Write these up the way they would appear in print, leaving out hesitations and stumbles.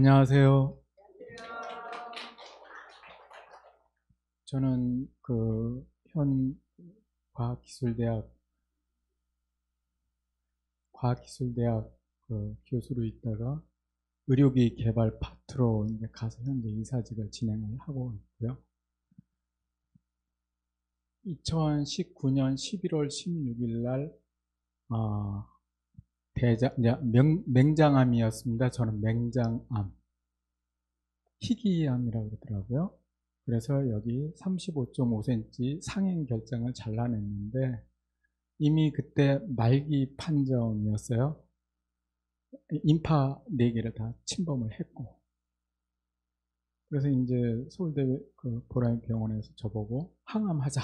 안녕하세요. 저는 현 과학기술대학 교수로 있다가 의료기 개발 파트로 이제 가서 현재 이사직을 진행을 하고 있고요. 2019년 11월 16일 날 맹장암이었습니다. 저는 맹장암, 희귀암이라고 그러더라고요. 그래서 여기 35.5cm 상행 결장을 잘라냈는데 이미 그때 말기 판정이었어요. 임파 4개를 다 침범을 했고, 그래서 이제 서울대 보라인 병원에서 저보고 항암하자.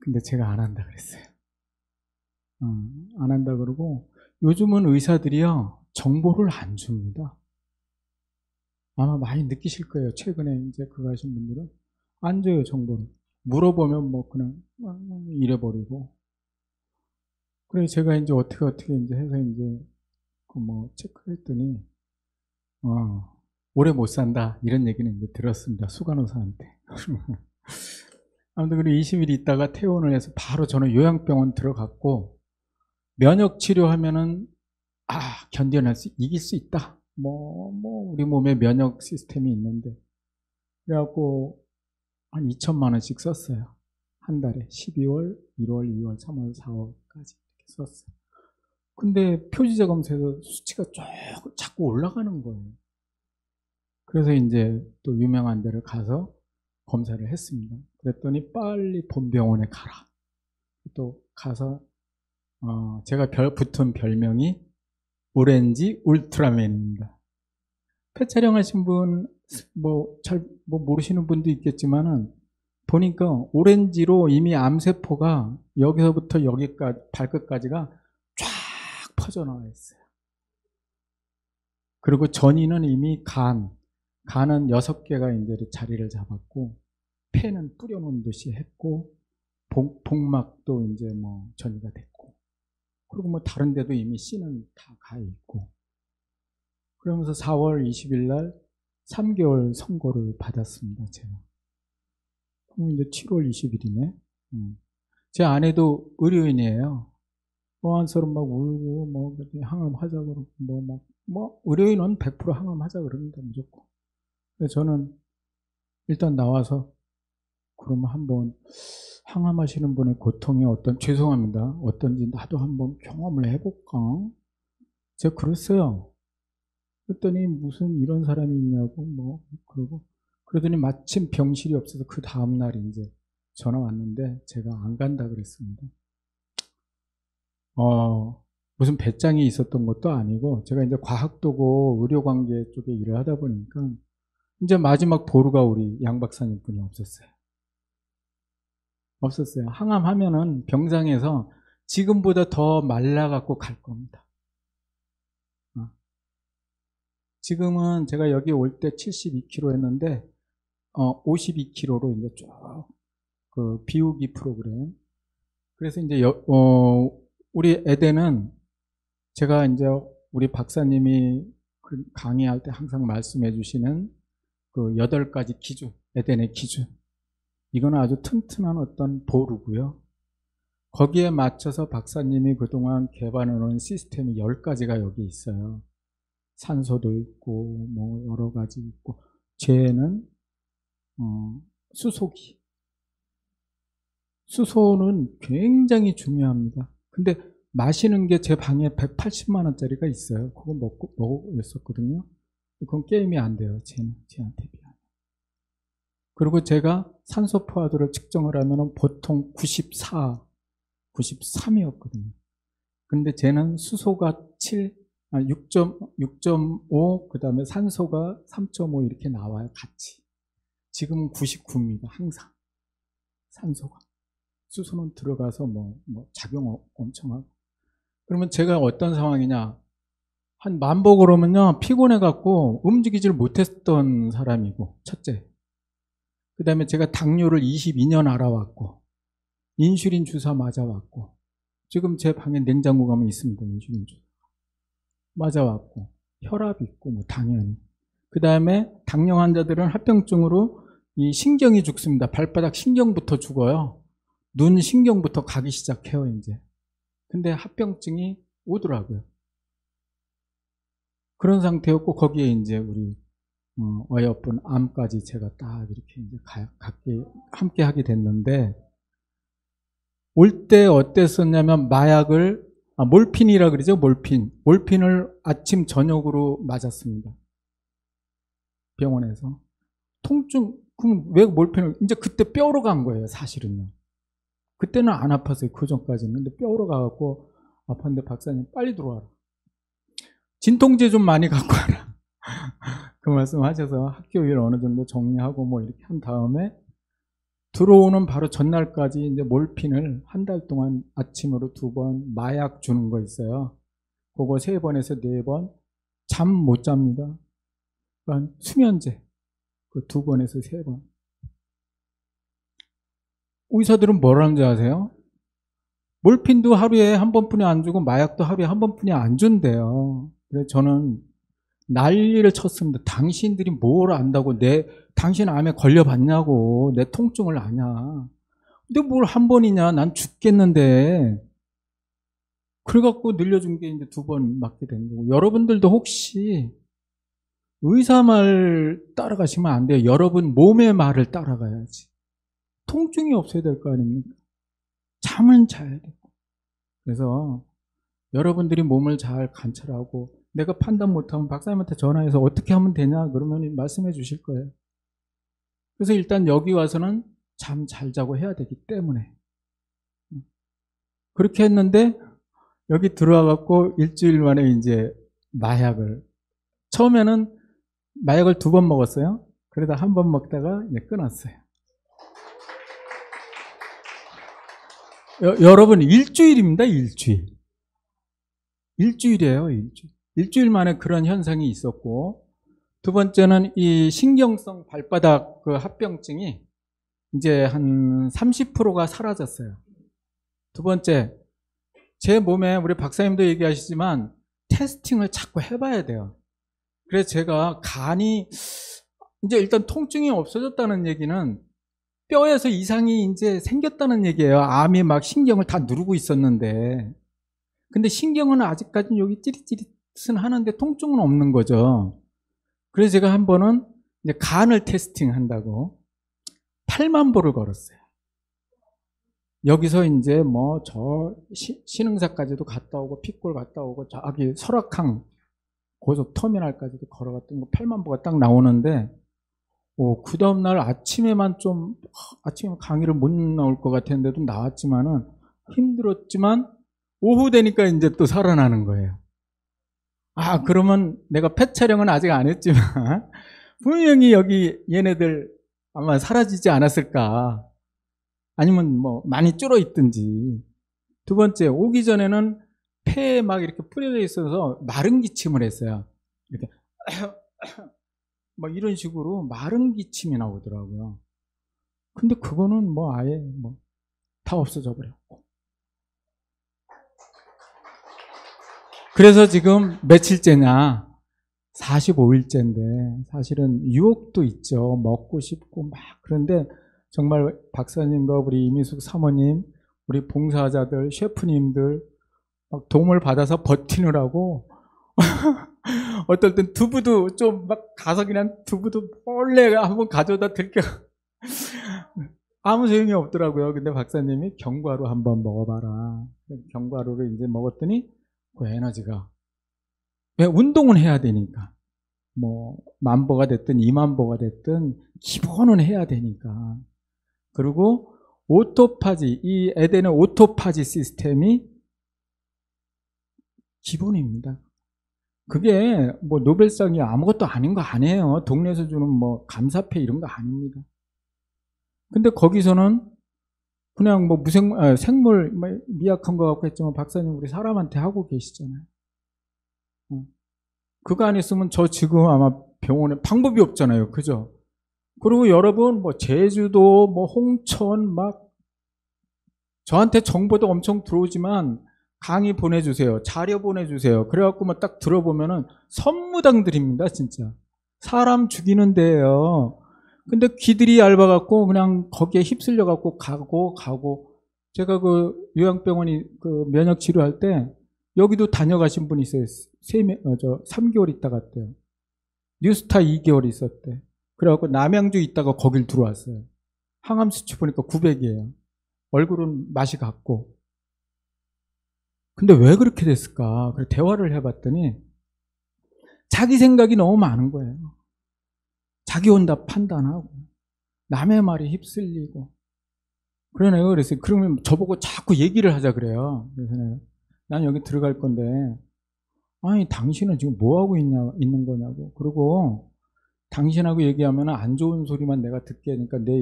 근데 제가 안 한다 그랬어요. 안 한다 그러고, 요즘은 의사들이요 정보를 안 줍니다. 아마 많이 느끼실 거예요. 최근에 이제 그거 하신 분들은 안 줘요, 정보를. 물어보면 뭐 그냥 잃어버리고. 그래서 제가 이제 어떻게 이제 해서 이제 뭐 체크했더니 오래 못 산다 이런 얘기는 이제 들었습니다, 수간호사한테. 아무튼 그리고 20일 있다가 퇴원을 해서 바로 저는 요양병원 들어갔고, 면역 치료하면은 견뎌낼 수, 이길 수 있다. 우리 몸에 면역 시스템이 있는데. 그래갖고, 한 2,000만 원씩 썼어요. 한 달에. 12월, 1월, 2월, 3월, 4월까지 이렇게 썼어요. 근데 표지자 검사에서 수치가 자꾸 올라가는 거예요. 그래서 이제 또 유명한 데를 가서 검사를 했습니다. 그랬더니 빨리 본병원에 가라. 또 가서, 제가 붙은 별명이 오렌지 울트라맨입니다. 폐 촬영하신 분, 모르시는 분도 있겠지만은, 보니까 오렌지로 이미 암세포가 여기서부터 여기까지, 발끝까지가 쫙 퍼져나와 있어요. 그리고 전이는 이미 간은 6개가 이제 자리를 잡았고, 폐는 뿌려놓은 듯이 했고, 복막도 이제 전이가 됐고, 그리고 다른 데도 이미 씨는 다 가 있고. 그러면서 4월 20일 날 3개월 선고를 받았습니다, 제가. 그럼 이제 7월 20일이네. 제 아내도 의료인이에요. 보안서로 막 울고, 항암하자 그러고, 의료인은 100% 항암하자 그러는데, 무조건. 그래서 저는 일단 나와서, 그러면 한번 항암하시는 분의 고통이 죄송합니다. 어떤지 나도 한번 경험을 해볼까? 제가 그랬어요. 그랬더니 무슨 이런 사람이 있냐고, 그러고. 그러더니 마침 병실이 없어서 그 다음날 이제 전화 왔는데 제가 안 간다 그랬습니다. 무슨 배짱이 있었던 것도 아니고, 제가 이제 과학도고 의료관계 쪽에 일을 하다 보니까 이제 마지막 보루가 우리 양 박사님뿐이 없었어요. 항암하면은 병상에서 지금보다 더 말라갖고 갈 겁니다. 지금은 제가 여기 올 때 72kg 했는데, 52kg로 이제 쭉, 비우기 프로그램. 그래서 이제, 우리 애대는 제가 이제 우리 박사님이 강의할 때 항상 말씀해 주시는 8가지 기준, 에덴의 기준. 이건 아주 튼튼한 어떤 보루고요. 거기에 맞춰서 박사님이 그동안 개발해놓은 시스템이 10가지가 여기 있어요. 산소도 있고, 여러 가지 있고, 쟤는, 수소기. 수소는 굉장히 중요합니다. 근데 마시는 게 제 방에 180만 원짜리가 있어요. 그거 먹었었거든요. 그건 게임이 안 돼요, 쟤한테 비하면. 그리고 제가 산소 포화도를 측정을 하면 보통 94, 93이었거든요. 근데 쟤는 수소가 6.5, 그 다음에 산소가 3.5 이렇게 나와요, 같이. 지금은 99입니다, 항상. 산소가. 수소는 들어가서 작용 엄청 하고. 그러면 제가 어떤 상황이냐. 한 만보 그러면요, 피곤해갖고 움직이질 못했던 사람이고, 첫째. 그 다음에 제가 당뇨를 22년 알아왔고, 인슐린 주사 맞아왔고, 지금 제 방에 냉장고 가면 있습니다, 인슐린 주사. 맞아왔고, 혈압이 있고 뭐 당연히. 그 다음에 당뇨 환자들은 합병증으로 이 신경이 죽습니다. 발바닥 신경부터 죽어요. 눈 신경부터 가기 시작해요 이제. 근데 합병증이 오더라고요. 그런 상태였고 거기에 이제 우리 어여쁜 암까지 제가 딱 이렇게 이제 함께 하게 됐는데, 올 때 어땠었냐면 마약을 몰핀이라 그러죠. 몰핀을 아침 저녁으로 맞았습니다. 병원에서. 통증, 그럼 왜 몰핀을, 이제 그때 뼈로 간 거예요 사실은요. 그때는 안 아팠어요. 그 전까지는. 근데 뼈로 가갖고 아팠는데 박사님 빨리 들어와라. 진통제 좀 많이 갖고 와라. 그 말씀하셔서 학교 일 어느 정도 정리하고 뭐 이렇게 한 다음에 들어오는 바로 전날까지 이제 몰핀을 한 달 동안 아침으로 2번, 마약 주는 거 있어요. 그거 3번에서 4번, 잠 못 잡니다. 그러니까 수면제, 그 2번에서 3번. 의사들은 뭐라는지 아세요? 몰핀도 하루에 한 번뿐이 안 주고 마약도 하루에 한 번뿐이 안 준대요. 그래서 저는 난리를 쳤습니다. 당신들이 뭘 안다고 당신 암에 걸려봤냐고, 내 통증을 아냐. 근데 뭘 한 번이냐, 난 죽겠는데. 그래갖고 늘려준 게 이제 2번 맞게 된 거고. 여러분들도 혹시 의사 말 따라가시면 안 돼요. 여러분 몸의 말을 따라가야지. 통증이 없어야 될 거 아닙니까? 잠은 자야 되고. 그래서 여러분들이 몸을 잘 관찰하고, 내가 판단 못하면 박사님한테 전화해서 어떻게 하면 되냐 그러면 말씀해 주실 거예요. 그래서 일단 여기 와서는 잠 잘 자고 해야 되기 때문에 그렇게 했는데, 여기 들어와갖고 일주일 만에 이제 마약을, 처음에는 마약을 2번 먹었어요. 그러다 1번 먹다가 이제 끊었어요. 여러분 일주일입니다. 일주일이에요. 일주일 만에 그런 현상이 있었고, 2번째는 이 신경성 발바닥 그 합병증이 이제 한 30%가 사라졌어요. 2번째, 제 몸에, 우리 박사님도 얘기하시지만 테스팅을 자꾸 해봐야 돼요. 그래서 제가 간이 이제 일단 통증이 없어졌다는 얘기는 뼈에서 이상이 이제 생겼다는 얘기예요. 암이 막 신경을 다 누르고 있었는데, 근데 신경은 아직까지는 여기 찌릿찌릿은 하는데 통증은 없는 거죠. 그래서 제가 한 번은 이제 간을 테스팅한다고 80,000보를 걸었어요. 여기서 이제 뭐 저 신흥사까지도 갔다 오고 핏골 갔다 오고 저기 설악항 고속터미널까지도 걸어갔던 거 80,000보가 딱 나오는데, 그 다음날 아침에만 좀, 아침에 강의를 못 나올 것 같았는데도 나왔지만은, 힘들었지만 오후 되니까 이제 또 살아나는 거예요. 그러면 내가 펫 촬영은 아직 안 했지만 분명히 여기 얘네들 아마 사라지지 않았을까, 아니면 뭐 많이 줄어 있든지. 2번째, 오기 전에는 폐에 막 이렇게 뿌려져 있어서 마른 기침을 했어요. 이렇게 뭐 이런 식으로 마른 기침이 나오더라고요. 근데 그거는 뭐 아예 뭐 다 없어져 버렸고. 그래서 지금 며칠째냐? 45일째인데 사실은 유혹도 있죠. 먹고 싶고 막. 그런데 정말 박사님과 우리 이민숙 사모님, 우리 봉사자들, 셰프님들 막 도움을 받아서 버티느라고 어떨 땐 두부도 좀 막 가서 그냥 두부도 몰래 한번 가져다 들켜. 아무 소용이 없더라고요. 근데 박사님이 견과류 한번 먹어봐라. 견과류를 이제 먹었더니 그 에너지가, 왜 운동은 해야 되니까, 뭐 10,000보가 됐든 20,000보가 됐든 기본은 해야 되니까. 그리고 오토파지, 이 에덴의 오토파지 시스템이 기본입니다. 그게 뭐 노벨상이 아무것도 아닌 거 아니에요. 동네에서 주는 뭐 감사패 이런 거 아닙니다. 근데 거기서는 그냥 뭐 생물 미약한 거 같고 했지만 박사님 우리 사람한테 하고 계시잖아요. 그거 안 했으면 저 지금 아마 병원에 방법이 없잖아요. 그죠? 그리고 여러분 뭐 제주도 뭐 홍천 막 저한테 정보도 엄청 들어오지만 강의 보내주세요. 자료 보내주세요. 그래갖고 막 딱 들어보면은 선무당들입니다, 진짜. 사람 죽이는 데예요. 근데 귀들이 얇아갖고 그냥 거기에 휩쓸려갖고 가고. 제가 그 요양병원이 그 면역 치료할 때 여기도 다녀가신 분이 있어요. 3개월 있다 갔대요. 뉴스타 2개월 있었대. 그래갖고 남양주 있다가 거길 들어왔어요. 항암 수치 보니까 900이에요. 얼굴은 맛이 같고. 근데 왜 그렇게 됐을까? 그래서 대화를 해봤더니 자기 생각이 너무 많은 거예요. 자기 혼자 판단하고 남의 말이 휩쓸리고 그러네요. 그래서 그러면 저보고 자꾸 얘기를 하자 그래요. 그래서 난 여기 들어갈 건데 아니 당신은 지금 뭐 하고 있는 거냐고. 그리고 당신하고 얘기하면 안 좋은 소리만 내가 듣게 하니까 내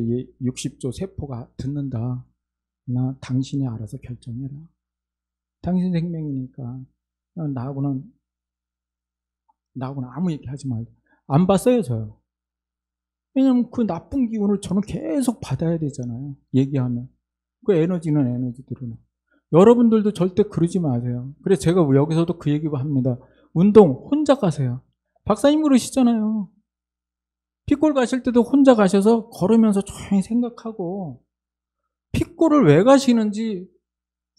60조 세포가 듣는다. 나 당신이 알아서 결정해라. 당신 생명이니까 나하고는 아무 얘기 하지 말고. 안 봤어요, 저요. 왜냐면 그 나쁜 기운을 저는 계속 받아야 되잖아요. 얘기하면. 그 에너지는 에너지대로. 여러분들도 절대 그러지 마세요. 그래서 제가 여기서도 그 얘기를 합니다. 운동 혼자 가세요. 박사님 그러시잖아요. 핏골 가실 때도 혼자 가셔서 걸으면서 조용히 생각하고 핏골을 왜 가시는지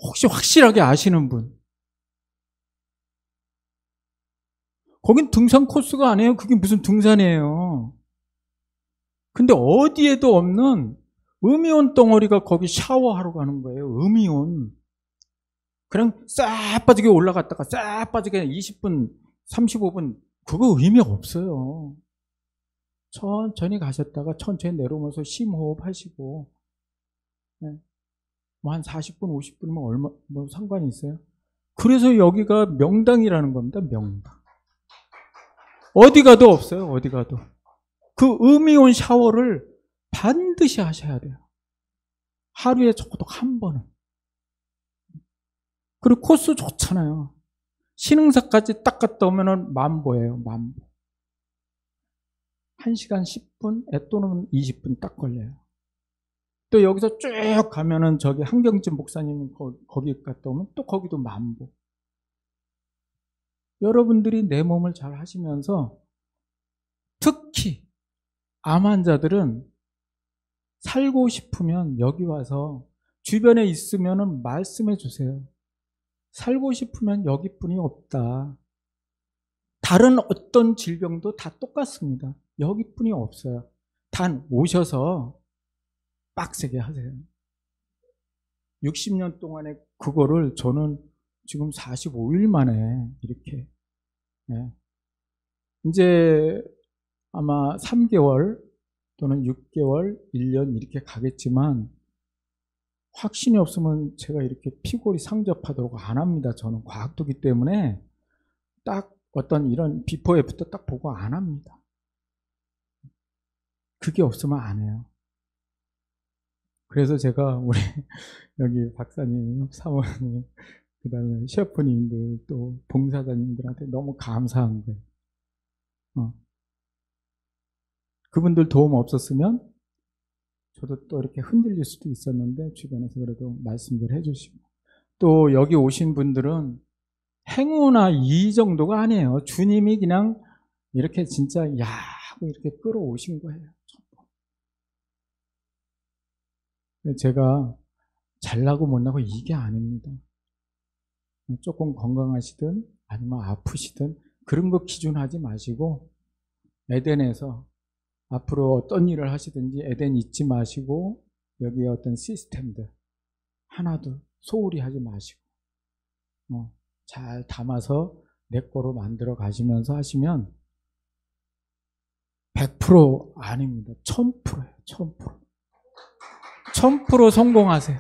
혹시 확실하게 아시는 분. 거긴 등산 코스가 아니에요. 그게 무슨 등산이에요. 근데 어디에도 없는 음이온 덩어리가 거기 샤워하러 가는 거예요. 음이온. 그냥 싹 빠지게 올라갔다가 싹 빠지게 20분, 35분 그거 의미 없어요. 천천히 가셨다가 천천히 내려오면서 심호흡 하시고 네. 뭐 한 40분, 50분이면 얼마 뭐 상관이 있어요? 그래서 여기가 명당이라는 겁니다. 명당. 어디 가도 없어요. 어디 가도. 그 음이온 샤워를 반드시 하셔야 돼요. 하루에 적어도 한 번은. 그리고 코스 좋잖아요. 신흥사까지 딱 갔다 오면은 만보예요. 만보. 1시간 10분, 또는 20분 딱 걸려요. 또 여기서 쭉 가면은 저기 한경진 목사님 거기 갔다 오면 또 거기도 만보. 여러분들이 내 몸을 잘 하시면서 특히 암 환자들은 살고 싶으면 여기 와서 주변에 있으면은 말씀해 주세요. 살고 싶으면 여기뿐이 없다. 다른 어떤 질병도 다 똑같습니다. 여기뿐이 없어요. 단 오셔서 빡세게 하세요. 60년 동안에 그거를 저는 지금 45일 만에 이렇게 네. 이제 아마 3개월 또는 6개월, 1년 이렇게 가겠지만 확신이 없으면 제가 이렇게 피골이 상접하도록 안 합니다. 저는 과학도기 때문에 딱 어떤 이런 비포 애프터 딱 보고 안 합니다. 그게 없으면 안 해요. 그래서 제가 우리 여기 박사님, 사모님, 그 다음에 셰프님들 또 봉사자님들한테 너무 감사한 거예요. 그분들 도움 없었으면 저도 또 이렇게 흔들릴 수도 있었는데 주변에서 그래도 말씀들 해주시고 또 여기 오신 분들은 행운아 이 정도가 아니에요. 주님이 그냥 이렇게 진짜 야 하고 이렇게 끌어오신 거예요. 제가 잘나고 못나고 이게 아닙니다. 조금 건강하시든 아니면 아프시든 그런 거 기준하지 마시고 에덴에서 앞으로 어떤 일을 하시든지 에덴 잊지 마시고 여기에 어떤 시스템들 하나도 소홀히 하지 마시고 잘 담아서 내 거로 만들어 가시면서 하시면 100% 아닙니다. 1000%예요. 1000%. 1000% 성공하세요.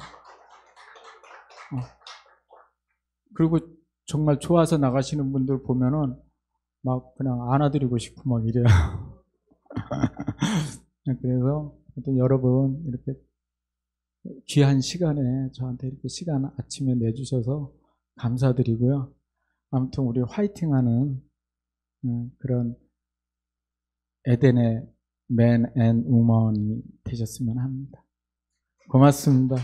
그리고 정말 좋아서 나가시는 분들 보면은 막 그냥 안아드리고 싶고 막 이래요. 그래서 여러분 이렇게 귀한 시간에 저한테 이렇게 시간 아침에 내주셔서 감사드리고요. 아무튼 우리 화이팅하는 그런 에덴의 맨 앤 우먼이 되셨으면 합니다. 고맙습니다.